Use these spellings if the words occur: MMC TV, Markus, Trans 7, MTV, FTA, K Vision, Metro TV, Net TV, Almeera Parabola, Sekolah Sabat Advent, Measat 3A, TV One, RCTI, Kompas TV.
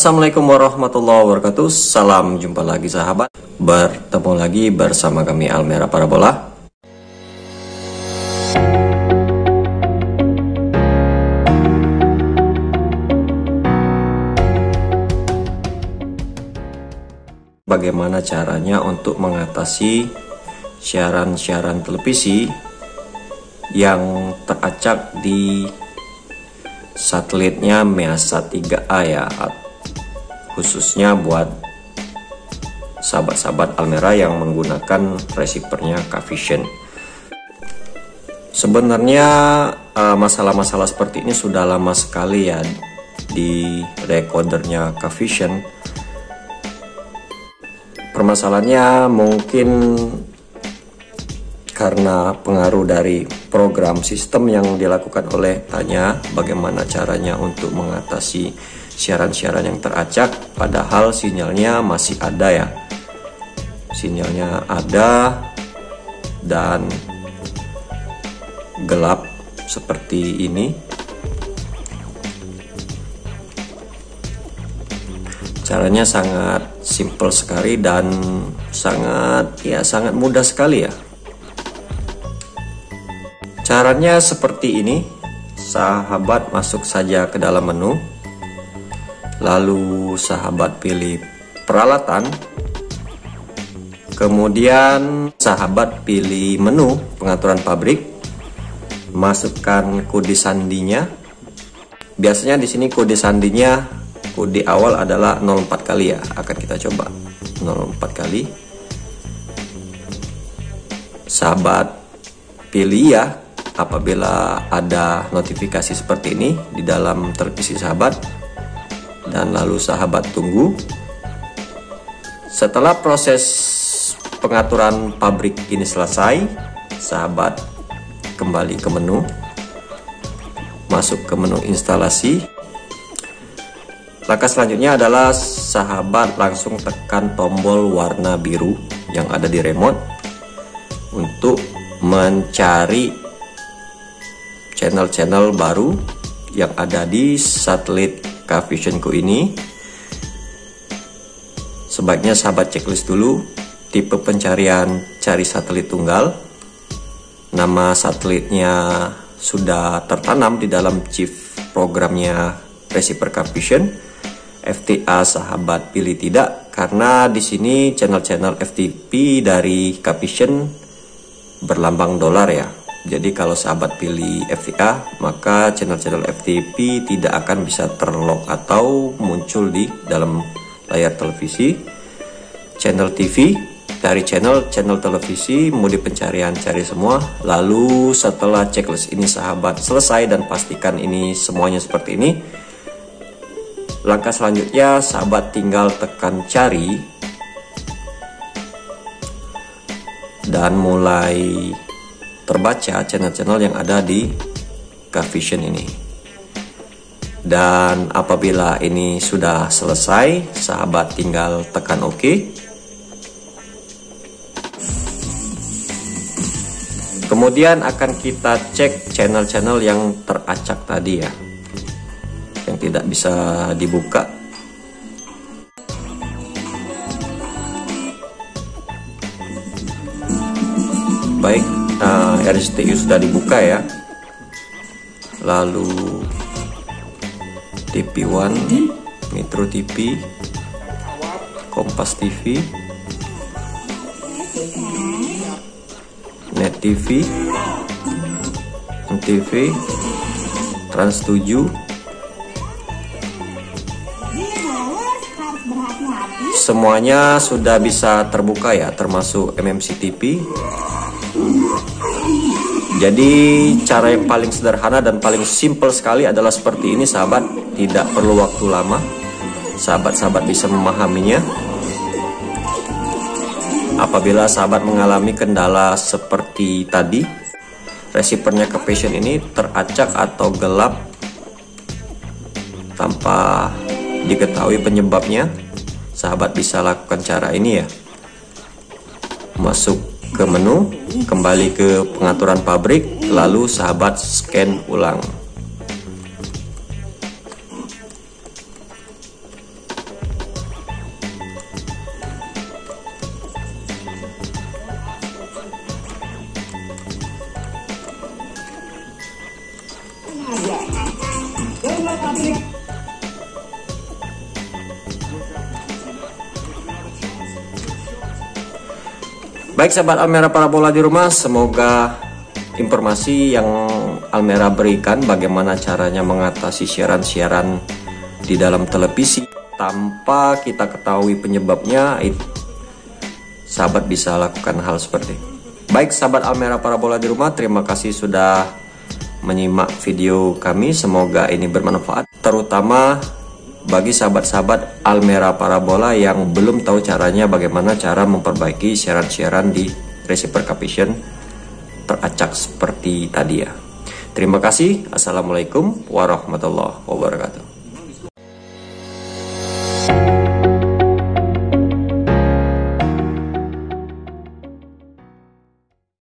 Assalamualaikum warahmatullahi wabarakatuh. Salam jumpa lagi sahabat. Bertemu lagi bersama kami Almeera Parabola. Bagaimana caranya untuk mengatasi siaran-siaran televisi yang teracak di satelitnya Measat 3A ya, khususnya buat sahabat-sahabat Almeera yang menggunakan receivernya K Vision. Sebenarnya masalah-masalah seperti ini sudah lama sekali ya di recordernya K Vision. Permasalahannya mungkin karena pengaruh dari program sistem yang dilakukan oleh tanya bagaimana caranya untuk mengatasi siaran-siaran yang teracak, padahal sinyalnya masih ada ya, sinyalnya ada dan gelap seperti ini. Caranya sangat simple sekali dan sangat mudah sekali ya. Caranya seperti ini, sahabat masuk saja ke dalam menu, lalu sahabat pilih peralatan, kemudian sahabat pilih menu pengaturan pabrik, masukkan kode sandinya. Biasanya di sini kode sandinya, kode awal adalah 04 kali ya, akan kita coba 04 kali. Sahabat pilih ya. Apabila ada notifikasi seperti ini di dalam televisi sahabat, dan lalu sahabat tunggu. Setelah proses pengaturan pabrik ini selesai, sahabat kembali ke menu, masuk ke menu instalasi. Langkah selanjutnya adalah sahabat langsung tekan tombol warna biru yang ada di remote untuk mencari channel-channel baru yang ada di satelit K Visionku ini. Sebaiknya sahabat checklist dulu tipe pencarian, cari satelit tunggal, nama satelitnya sudah tertanam di dalam chip programnya receiver K Vision. FTA sahabat pilih tidak, karena di sini channel-channel FTP dari K Vision berlambang dolar ya. Jadi kalau sahabat pilih FTA, maka channel-channel FTP tidak akan bisa terlock atau muncul di dalam layar televisi. Channel TV, dari channel televisi, mode pencarian cari semua. Lalu setelah checklist ini sahabat selesai dan pastikan ini semuanya seperti ini, langkah selanjutnya sahabat tinggal tekan cari dan mulai terbaca channel-channel yang ada di K Vision ini. Dan apabila ini sudah selesai, sahabat tinggal tekan OK. Kemudian akan kita cek channel-channel yang teracak tadi ya, yang tidak bisa dibuka. Baik, RCTI sudah dibuka ya, lalu TV One, Metro TV, Kompas TV, Net TV, MTV, Trans 7, semuanya sudah bisa terbuka ya, termasuk MMC TV. Jadi cara yang paling sederhana dan paling simple sekali adalah seperti ini sahabat. Tidak perlu waktu lama, sahabat-sahabat bisa memahaminya. Apabila sahabat mengalami kendala seperti tadi, receivernya K Vision ini teracak atau gelap tanpa diketahui penyebabnya, sahabat bisa lakukan cara ini ya. Masuk ke menu, kembali ke pengaturan pabrik, lalu sahabat scan ulang. Baik sahabat Almeera Parabola di rumah, semoga informasi yang Almeera berikan bagaimana caranya mengatasi siaran-siaran di dalam televisi tanpa kita ketahui penyebabnya, sahabat bisa lakukan hal seperti itu. Baik sahabat Almeera Parabola di rumah, terima kasih sudah menyimak video kami. Semoga ini bermanfaat, terutama bagi sahabat-sahabat Almeera Parabola yang belum tahu caranya bagaimana cara memperbaiki siaran-siaran di receiver K Vision teracak seperti tadi ya. Terima kasih. Assalamualaikum warahmatullahi wabarakatuh.